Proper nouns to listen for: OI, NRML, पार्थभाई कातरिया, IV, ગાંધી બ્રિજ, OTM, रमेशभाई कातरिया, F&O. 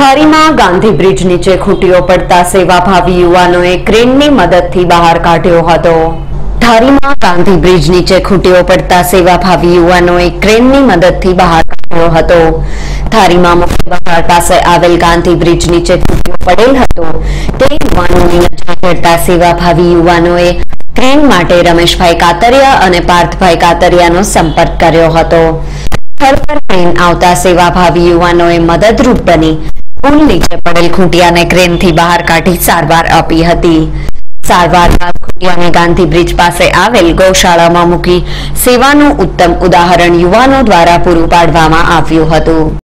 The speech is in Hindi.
थारी में गांधी ब्रिज नीचे खूटीओ पड़ता सेवाभावी युवानोए क्रेन की मदद थी बहार काढ्यो हतो। थारी में गांधी ब्रिज नीचे खूटीओ पड़ता सेवाभावी युवानोए क्रेन की मदद थी बहार काढ्यो हतो। थारी में मुख्य बहार पासे आवेल गांधी ब्रिज नीचे खूटीओ पड़ेल हतो ते युवानोनी नजर पड़ता सेवाभावी युवानोए क्रेन माटे रमेशभाई कातरिया अने पार्थभाई कातरियानो संपर्क कर्यो हतो। स्थल पर क्रेन आवता सेवाभावी युवानोए मददरूप बनी पुल नीचे पड़ेल खूंटियाने क्रेन थी बहार काढी सारवार आपी हती। सारवार बाद खूंटियाने गांधी ब्रिज पासे आवेल गौशाळामां मूकी सेवानुं उत्तम उदाहरण युवानो द्वारा पूरुं पाडवामां આવ્યું હતું।